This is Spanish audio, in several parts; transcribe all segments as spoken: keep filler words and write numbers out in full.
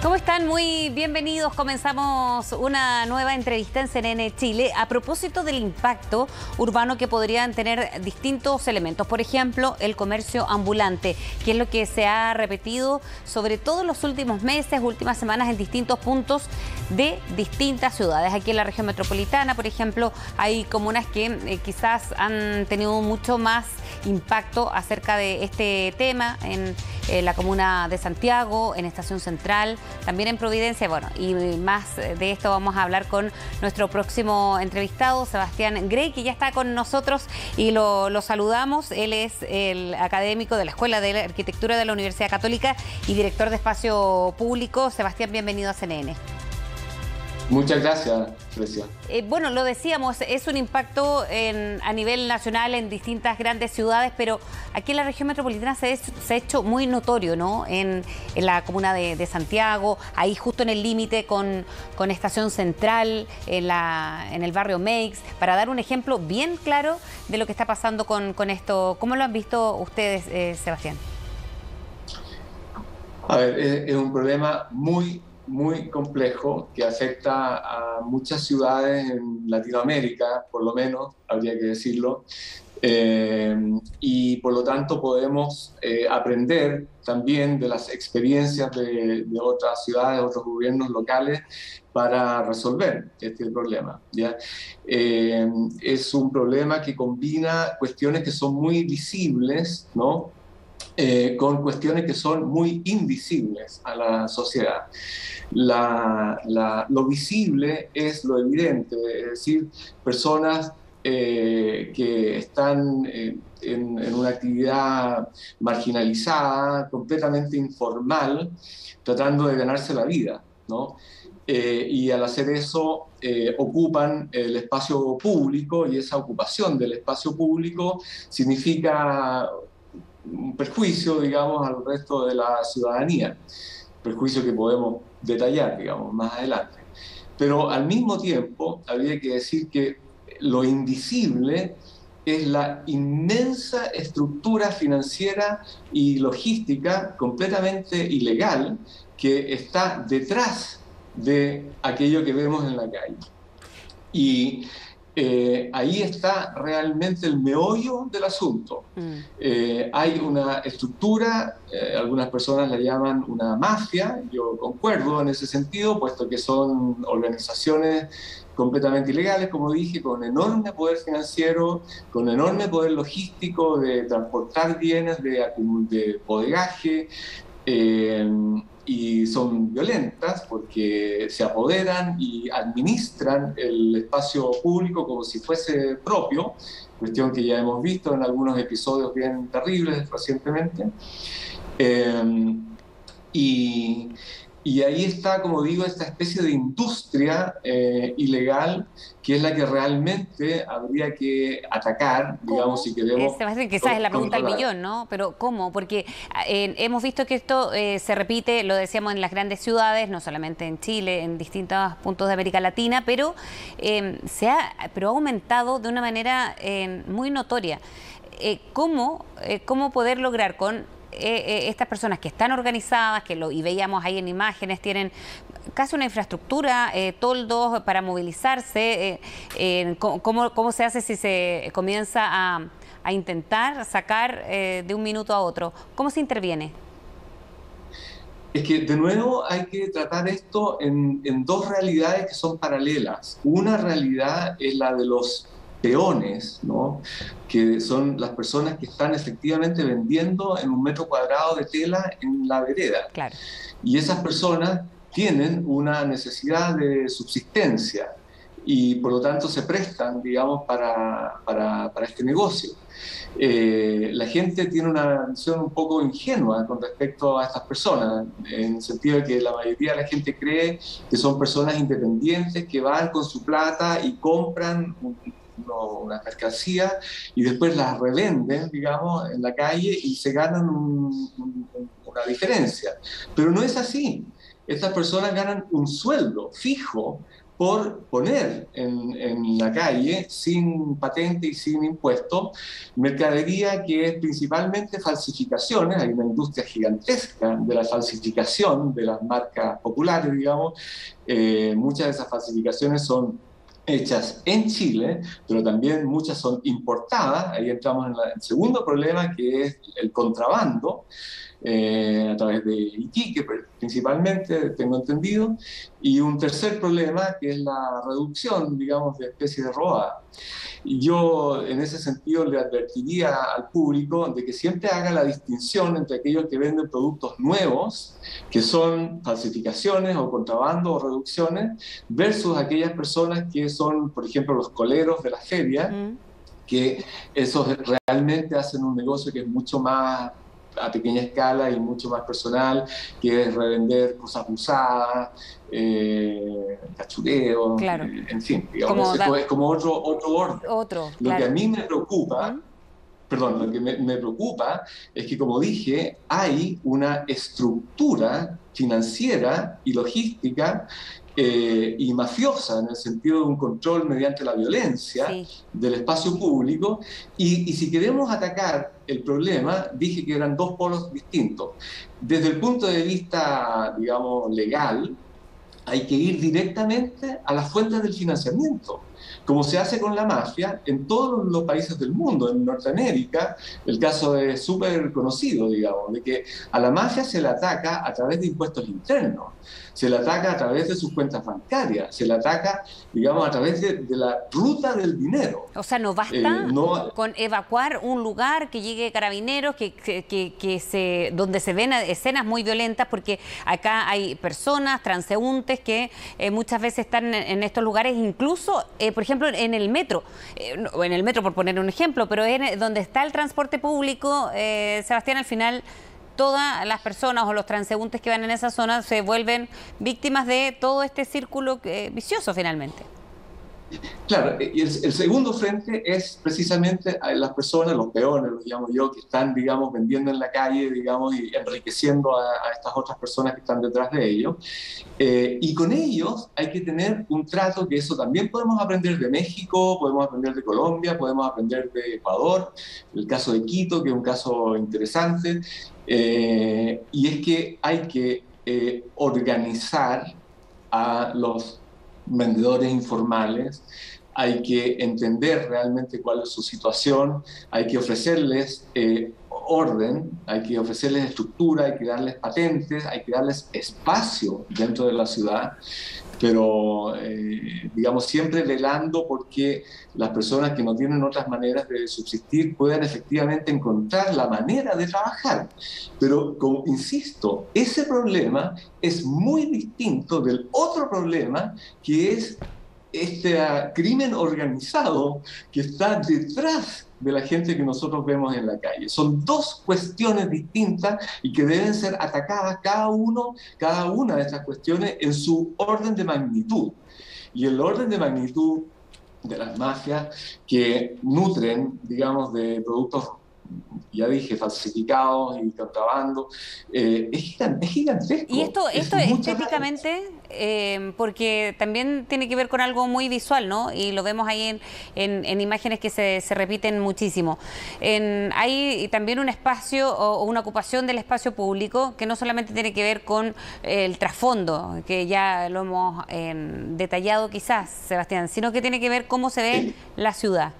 ¿Cómo están? Muy bienvenidos. Comenzamos una nueva entrevista en C N N Chile a propósito del impacto urbano que podrían tener distintos elementos. Por ejemplo, el comercio ambulante, que es lo que se ha repetido sobre todo en los últimos meses, últimas semanas en distintos puntos de distintas ciudades. Aquí en la región metropolitana, por ejemplo, hay comunas que eh, quizás han tenido mucho más impacto acerca de este tema en eh, la comuna de Santiago, en Estación Central, también en Providencia. Bueno, y más de esto vamos a hablar con nuestro próximo entrevistado, Sebastián Gray, que ya está con nosotros y lo, lo saludamos. Él es el académico de la Escuela de Arquitectura de la Universidad Católica y director de Espacio Público. Sebastián, bienvenido a C N N. Muchas gracias, Grecia. Eh, bueno, lo decíamos, es un impacto en, a nivel nacional en distintas grandes ciudades, pero aquí en la región metropolitana se, es, se ha hecho muy notorio, ¿no? En, en la comuna de, de Santiago, ahí justo en el límite con, con Estación Central, en, la, en el barrio Meix, para dar un ejemplo bien claro de lo que está pasando con, con esto. ¿Cómo lo han visto ustedes, eh, Sebastián? A ver, es, es un problema muy muy complejo que afecta a muchas ciudades en Latinoamérica, por lo menos, habría que decirlo, eh, y por lo tanto podemos eh, aprender también de las experiencias de, de otras ciudades, otros gobiernos locales para resolver este problema, ¿ya? Eh, es un problema que combina cuestiones que son muy visibles, ¿no? Eh, con cuestiones que son muy invisibles a la sociedad. La, la, lo visible es lo evidente, es decir, personas eh, que están eh, en, en una actividad marginalizada, completamente informal, tratando de ganarse la vida, ¿no? Eh, y al hacer eso eh, ocupan el espacio público, y esa ocupación del espacio público significa un perjuicio, digamos, al resto de la ciudadanía, perjuicio que podemos detallar, digamos, más adelante. Pero al mismo tiempo, habría que decir que lo invisible es la inmensa estructura financiera y logística completamente ilegal que está detrás de aquello que vemos en la calle. Y Eh, ahí está realmente el meollo del asunto. Mm. Eh, hay una estructura, eh, algunas personas la llaman una mafia, yo concuerdo en ese sentido, puesto que son organizaciones completamente ilegales, como dije, con enorme poder financiero, con enorme poder logístico de transportar bienes, de, de bodegaje, eh, y son violentas porque se apoderan y administran el espacio público como si fuese propio, cuestión que ya hemos visto en algunos episodios bien terribles recientemente. Eh, y, y ahí está, como digo, esta especie de industria eh, ilegal, que es la que realmente habría que atacar, digamos, si queremos. Eh, quizás es la pregunta controlar. Al millón, ¿no? Pero ¿cómo? Porque eh, hemos visto que esto eh, se repite, lo decíamos, en las grandes ciudades, no solamente en Chile, en distintos puntos de América Latina, pero, eh, se ha, pero ha aumentado de una manera eh, muy notoria. Eh, ¿cómo, eh, ¿Cómo poder lograr con eh, eh, estas personas que están organizadas, que lo y veíamos ahí en imágenes, tienen casi una infraestructura, eh, toldos para movilizarse? Eh, eh, ¿cómo, ¿Cómo se hace si se comienza a, a intentar sacar eh, de un minuto a otro? ¿Cómo se interviene? Es que, de nuevo, hay que tratar esto en, en dos realidades que son paralelas. Una realidad es la de los peones, ¿no? Que son las personas que están efectivamente vendiendo en un metro cuadrado de tela en la vereda. Claro. Y esas personas tienen una necesidad de subsistencia y por lo tanto se prestan, digamos, para, para, para este negocio. Eh, la gente tiene una visión un poco ingenua con respecto a estas personas, en el sentido de que la mayoría de la gente cree que son personas independientes que van con su plata y compran un, unas mercancías y después las revenden, digamos, en la calle y se ganan un, un, una diferencia. Pero no es así. Estas personas ganan un sueldo fijo por poner en, en la calle, sin patente y sin impuesto, mercadería que es principalmente falsificaciones. Hay una industria gigantesca de la falsificación de las marcas populares, digamos. Eh, muchas de esas falsificaciones son hechas en Chile, pero también muchas son importadas. Ahí entramos en la, el segundo problema, que es el contrabando, eh, a través de Iquique principalmente, tengo entendido. Y un tercer problema, que es la reducción, digamos, de especies robadas. Yo, en ese sentido, le advertiría al público de que siempre haga la distinción entre aquellos que venden productos nuevos, que son falsificaciones o contrabando o reducciones, versus aquellas personas que son, por ejemplo, los coleros de la feria, mm. que esos realmente hacen un negocio que es mucho más a pequeña escala y mucho más personal, que es revender cosas usadas, eh, cachureo, claro. eh, en fin, digamos, como es como otro, otro orden. Otro, lo claro. que a mí me preocupa, uh-huh. perdón, lo que me, me preocupa es que, como dije, hay una estructura financiera y logística Eh, y mafiosa, en el sentido de un control mediante la violencia sí. del espacio público. Y, y si queremos atacar el problema, dije que eran dos polos distintos. Desde el punto de vista, digamos, legal, hay que ir directamente a las fuentes del financiamiento, como se hace con la mafia en todos los países del mundo. En Norteamérica, el caso es súper conocido, digamos, de que a la mafia se la ataca a través de impuestos internos, se la ataca a través de sus cuentas bancarias, se la ataca, digamos, a través de, de la ruta del dinero. O sea, no basta eh, no, con evacuar un lugar, que llegue carabineros, que, que, que, que se, donde se ven escenas muy violentas, porque acá hay personas, transeúntes, que eh, muchas veces están en estos lugares, incluso Eh, por ejemplo, en el metro, eh, en el metro por poner un ejemplo, pero en, donde está el transporte público, eh, Sebastián, al final todas las personas o los transeúntes que van en esa zona se vuelven víctimas de todo este círculo eh, vicioso finalmente. Claro, y el, el segundo frente es precisamente a las personas, los peones, los llamo yo, que están, digamos, vendiendo en la calle, digamos, y enriqueciendo a, a estas otras personas que están detrás de ellos. Eh, y con ellos hay que tener un trato, que eso también podemos aprender de México, podemos aprender de Colombia, podemos aprender de Ecuador, el caso de Quito, que es un caso interesante. Eh, y es que hay que eh, organizar a los vendedores informales, hay que entender realmente cuál es su situación, hay que ofrecerles eh, orden, hay que ofrecerles estructura, hay que darles patentes, hay que darles espacio dentro de la ciudad, pero eh, digamos, siempre velando porque las personas que no tienen otras maneras de subsistir puedan efectivamente encontrar la manera de trabajar. Pero, como insisto, ese problema es muy distinto del otro problema, que es este uh, crimen organizado que está detrás de la gente que nosotros vemos en la calle. Son dos cuestiones distintas y que deben ser atacadas cada uno, cada una de estas cuestiones en su orden de magnitud. Y el orden de magnitud de las mafias, que nutren, digamos, de productos, ya dije, falsificados y contrabando, eh, es gigantesco. Y esto, esto es estéticamente, eh, porque también tiene que ver con algo muy visual, ¿no? Y lo vemos ahí en, en, en imágenes que se, se repiten muchísimo. En, hay también un espacio o una ocupación del espacio público que no solamente tiene que ver con el trasfondo, que ya lo hemos eh, detallado quizás, Sebastián, sino que tiene que ver cómo se ve sí. la ciudad.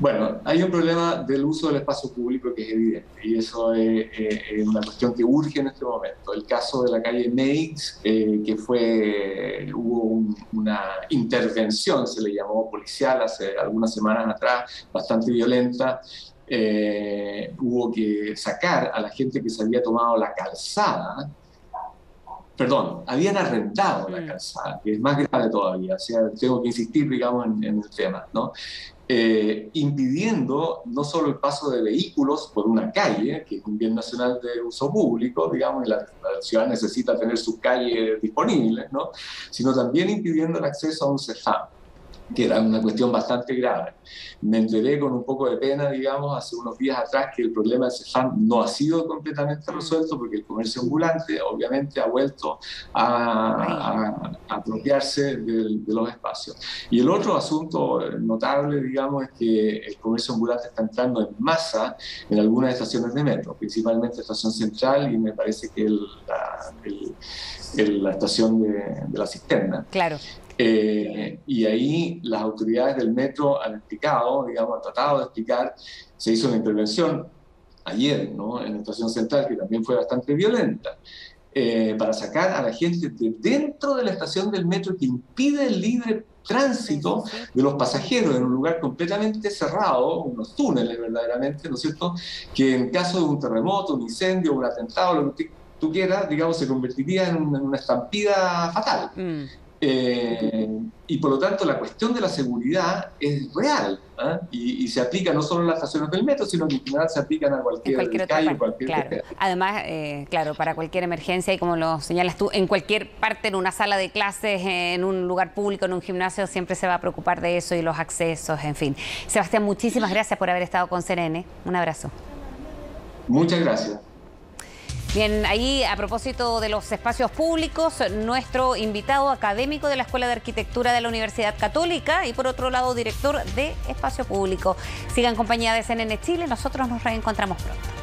Bueno, hay un problema del uso del espacio público que es evidente, y eso es, es una cuestión que urge en este momento. El caso de la calle Meigs, eh, que fue, hubo un, una intervención, se le llamó policial, hace algunas semanas atrás, bastante violenta. Eh, hubo que sacar a la gente que se había tomado la calzada. Perdón, habían arrendado la calzada, que es más grave todavía, o sea, tengo que insistir, digamos, en, en el tema, ¿no? Eh, impidiendo no solo el paso de vehículos por una calle, que es un bien nacional de uso público, digamos, y la, la ciudad necesita tener sus calles disponibles, ¿no? Sino también impidiendo el acceso a un CEFAM. que era una cuestión bastante grave. Me enteré con un poco de pena, digamos, hace unos días atrás que el problema del CEFAM no ha sido completamente resuelto, porque el comercio ambulante obviamente ha vuelto a, a, a apropiarse de, de los espacios. Y el otro asunto notable, digamos, es que el comercio ambulante está entrando en masa en algunas estaciones de metro, principalmente Estación Central y me parece que el, la, el, el, la estación de, de La Cisterna. Claro. Eh, y ahí las autoridades del metro han explicado, digamos, han tratado de explicar, se hizo una intervención ayer, ¿no?, en la Estación Central, que también fue bastante violenta, eh, para sacar a la gente de dentro de la estación del metro, que impide el libre tránsito de los pasajeros en un lugar completamente cerrado, unos túneles verdaderamente, ¿no es cierto?, que en caso de un terremoto, un incendio, un atentado, lo que tú quieras, digamos, se convertiría en una estampida fatal. Mm. Eh, y por lo tanto la cuestión de la seguridad es real, ¿eh? y, y se aplica no solo a las estaciones del metro, sino que en general se aplican a cualquier, cualquier calle, cualquier claro. Además, eh, claro, para cualquier emergencia, y como lo señalas tú, en cualquier parte, en una sala de clases, en un lugar público, en un gimnasio, siempre se va a preocupar de eso y los accesos, en fin. Sebastián, muchísimas gracias por haber estado con C N N. Un abrazo. Muchas gracias. Bien, ahí a propósito de los espacios públicos, nuestro invitado académico de la Escuela de Arquitectura de la Universidad Católica y por otro lado director de Espacio Público. Sigan en compañía de C N N Chile, nosotros nos reencontramos pronto.